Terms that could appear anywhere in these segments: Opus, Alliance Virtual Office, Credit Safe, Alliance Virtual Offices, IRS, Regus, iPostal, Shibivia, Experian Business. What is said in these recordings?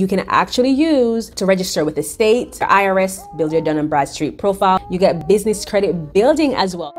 you can actually use to register with the state, the IRS, build your Dun & Bradstreet profile. You get business credit building as well.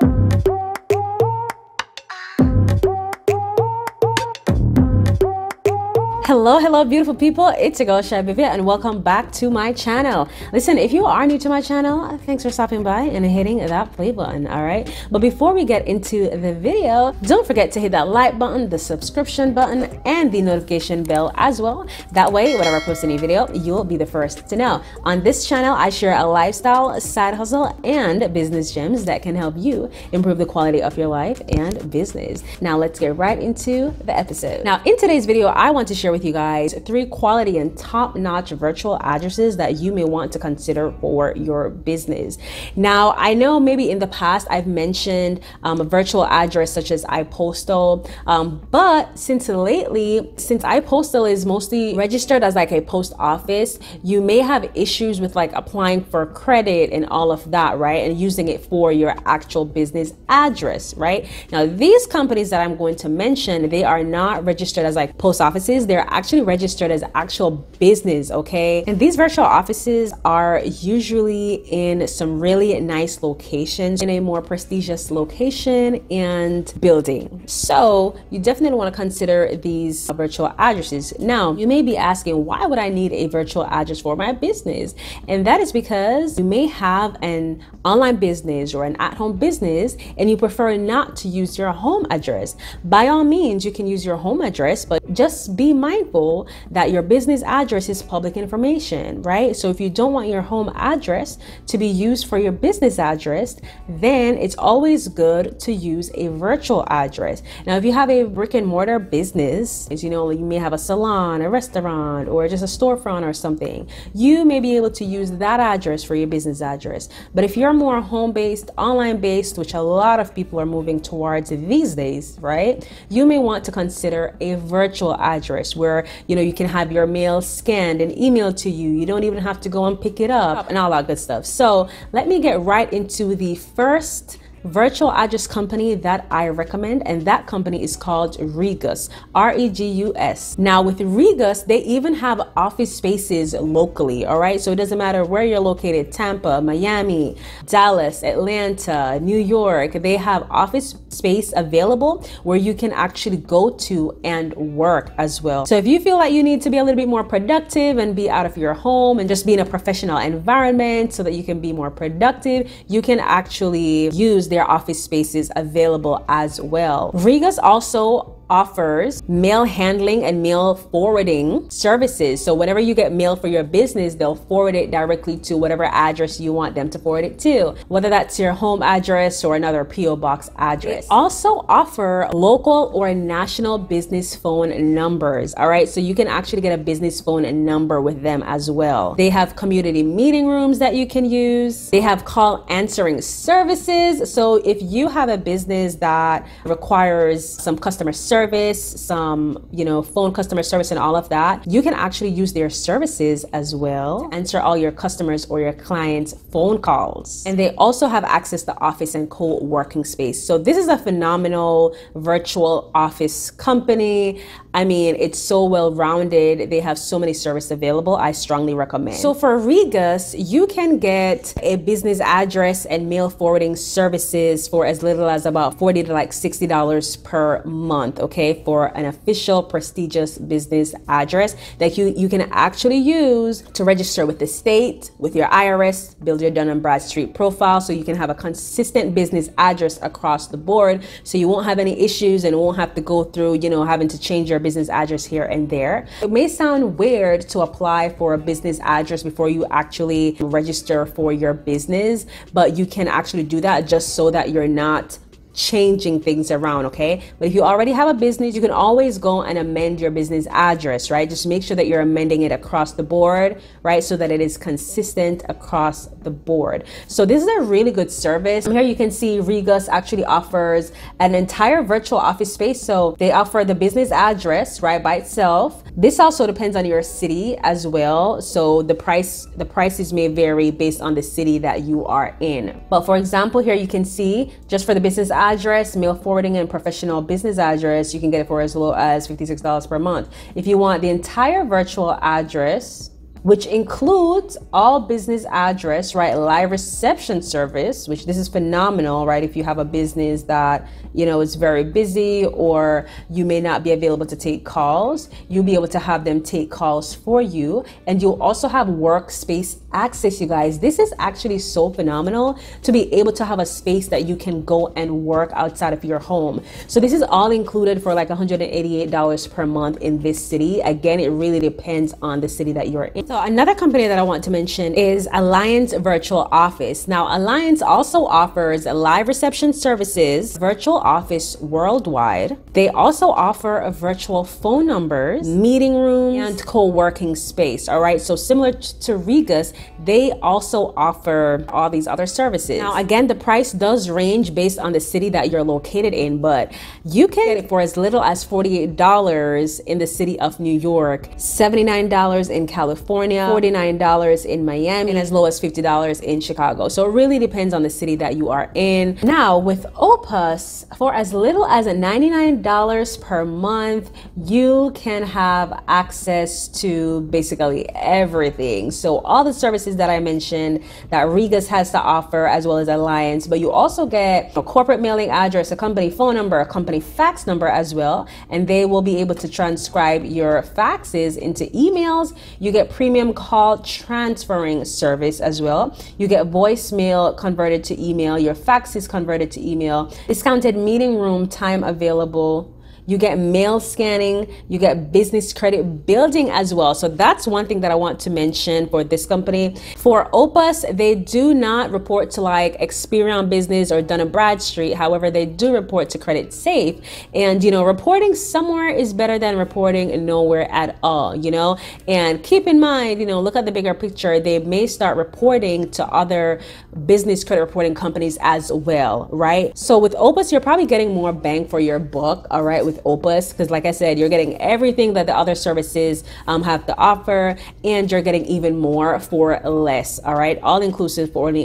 Hello, hello, beautiful people. It's your girl Shibivia, and welcome back to my channel. Listen, if you are new to my channel, thanks for stopping by and hitting that play button, all right? But before we get into the video, don't forget to hit that like button, the subscription button, and the notification bell as well. That way, whenever I post a new video, you'll be the first to know. On this channel, I share a lifestyle, side hustle, and business gems that can help you improve the quality of your life and business. Now, let's get right into the episode. Now, in today's video, I want to share with you guys 3 quality and top-notch virtual addresses that you may want to consider for your business. Now, I know maybe in the past I've mentioned a virtual address such as iPostal, but since iPostal is mostly registered as like a post office, you may have issues with like applying for credit and all of that, right? And using it for your actual business address, right? Now, these companies that I'm going to mention, they are not registered as like post offices. They're actually registered as actual business, okay? And these virtual offices are usually in some really nice locations, in a more prestigious location and building. So you definitely want to consider these virtual addresses. Now, you may be asking, why would I need a virtual address for my business? And that is because you may have an online business or an at-home business and you prefer not to use your home address. By all means, you can use your home address, but just be mindful that your business address is public information, right? So if you don't want your home address to be used for your business address, then it's always good to use a virtual address. Now, if you have a brick and mortar business, as you know, you may have a salon, a restaurant, or just a storefront or something, you may be able to use that address for your business address. But if you're more home-based, online-based, which a lot of people are moving towards these days, right? You may want to consider a virtual address, where you know you can have your mail scanned and emailed to you. You don't even have to go and pick it up and all that good stuff. So let me get right into the first virtual address company that I recommend, and that company is called Regus, R-E-G-U-S. Now, with Regus, they even have office spaces locally, all right? So it doesn't matter where you're located, Tampa, Miami, Dallas, Atlanta, New York, they have office space available where you can actually go to and work as well. So if you feel like you need to be a little bit more productive and be out of your home and just be in a professional environment so that you can be more productive, you can actually use their office spaces available as well. Regus also offers mail handling and mail forwarding services. So whenever you get mail for your business, they'll forward it directly to whatever address you want them to forward it to, whether that's your home address or another PO box address. They also offer local or national business phone numbers, all right? So you can actually get a business phone number with them as well. They have community meeting rooms that you can use. They have call answering services. So if you have a business that requires some customer service, some, you know, phone customer service and all of that, you can actually use their services as well to answer all your customers or your clients' phone calls. And they also have access to office and co-working space. So this is a phenomenal virtual office company. I mean, it's so well-rounded. They have so many services available. I strongly recommend. So for Regus, you can get a business address and mail forwarding services for as little as about $40 to like $60 per month, okay, for an official prestigious business address that you can actually use to register with the state, with your IRS, build your Dun & Bradstreet profile so you can have a consistent business address across the board so you won't have any issues and won't have to go through, you know, having to change your business address here and there. It may sound weird to apply for a business address before you actually register for your business, but you can actually do that just so that you're not changing things around, okay? But if you already have a business, you can always go and amend your business address, right? Just make sure that you're amending it across the board, right? So that it is consistent across the board. So this is a really good service. Here you can see Regus actually offers an entire virtual office space. So they offer the business address, right, by itself. This also depends on your city as well. So the prices may vary based on the city that you are in. But for example, here you can see just for the business address, address, mail forwarding, and professional business address, you can get it for as low as $56 per month. If you want the entire virtual address, which includes all business address, right? Live reception service, which this is phenomenal, right? If you have a business that, you know, is very busy or you may not be available to take calls, you'll be able to have them take calls for you. And you'll also have workspace access, you guys. This is actually so phenomenal to be able to have a space that you can go and work outside of your home. So this is all included for like $188 per month in this city. Again, it really depends on the city that you're in. So another company that I want to mention is Alliance Virtual Office. Now, Alliance also offers live reception services, virtual office worldwide. They also offer virtual phone numbers, meeting rooms, and co-working space. All right, so similar to Regus, they also offer all these other services. Now, again, the price does range based on the city that you're located in, but you can get it for as little as $48 in the city of New York, $79 in California, $49 in Miami, and as low as $50 in Chicago. So it really depends on the city that you are in. Now with Opus, for as little as $99 per month, you can have access to basically everything. So all the services that I mentioned that Regus has to offer, as well as Alliance, but you also get a corporate mailing address, a company phone number, a company fax number as well, and they will be able to transcribe your faxes into emails. You get premium call transferring service as well. You get voicemail converted to email, your fax is converted to email, discounted meeting room time available. You get mail scanning, you get business credit building as well. So that's one thing that I want to mention for this company. For Opus, they do not report to like Experian Business or Dun & Bradstreet. However, they do report to Credit Safe. And, you know, reporting somewhere is better than reporting nowhere at all, you know? And keep in mind, you know, look at the bigger picture. They may start reporting to other business credit reporting companies as well, right? So with Opus, you're probably getting more bang for your buck, all right? With Opus, because like I said, you're getting everything that the other services have to offer, and you're getting even more for less. All right, all inclusive for only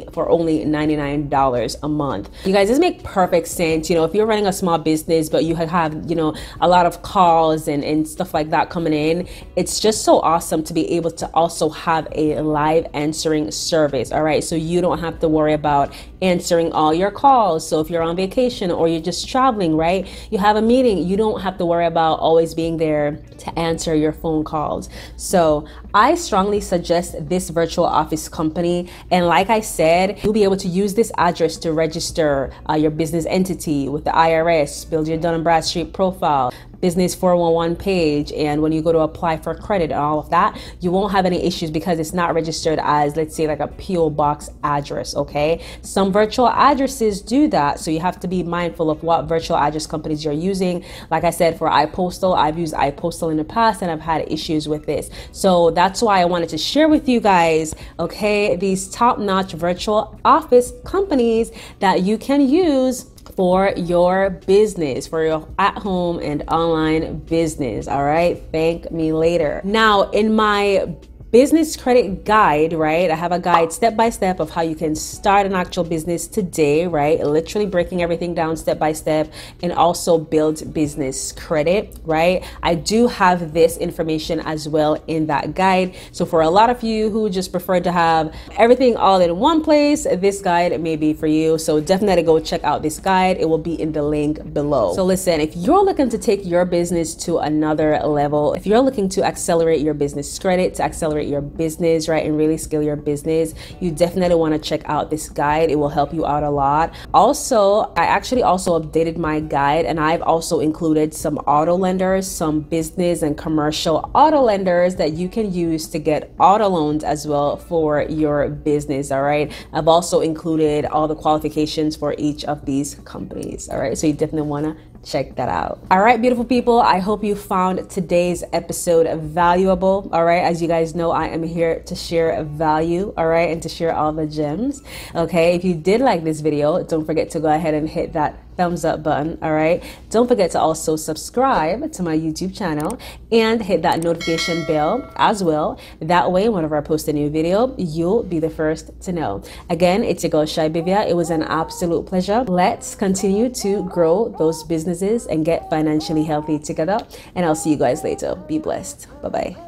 $99 a month. You guys, this makes perfect sense. You know, if you're running a small business, but you have, you know, a lot of calls and stuff like that coming in, it's just so awesome to be able to also have a live answering service. All right, so you don't have to worry about answering all your calls. So if you're on vacation or you're just traveling, right, you have a meeting, you don't have to worry about always being there to answer your phone calls. So I strongly suggest this virtual office company. And like I said, you'll be able to use this address to register your business entity with the IRS, build your Dun & Bradstreet profile, business 411 page, and when you go to apply for credit and all of that, you won't have any issues because it's not registered as, let's say, like a PO box address, okay? Some virtual addresses do that, so you have to be mindful of what virtual address companies you're using. Like I said, for iPostal, I've used iPostal in the past and I've had issues with this. So that's why I wanted to share with you guys, okay, these top-notch virtual office companies that you can use for your business, for your at-home and online business. All right, thank me later. Now, in my business credit guide, right, I have a guide step-by-step of how you can start an actual business today, right, literally breaking everything down step-by-step, and also build business credit, right? I do have this information as well in that guide. So for a lot of you who just prefer to have everything all in one place, this guide may be for you. So definitely go check out this guide. It will be in the link below. So listen, if you're looking to take your business to another level, if you're looking to accelerate your business credit, to accelerate your business, right, and really scale your business, you definitely want to check out this guide. It will help you out a lot. Also, I actually also updated my guide, and I've also included some auto lenders, some business and commercial auto lenders that you can use to get auto loans as well for your business. All right, I've also included all the qualifications for each of these companies. All right, so you definitely want to check that out. All right, beautiful people, I hope you found today's episode valuable. All right, as you guys know, I am here to share value, all right, and to share all the gems. Okay, if you did like this video, don't forget to go ahead and hit that thumbs up button. All right, don't forget to also subscribe to my YouTube channel and hit that notification bell as well. That way, whenever I post a new video, you'll be the first to know. Again, it's your girl Shibivia. It was an absolute pleasure. Let's continue to grow those businesses and get financially healthy together, and I'll see you guys later. Be blessed. Bye bye.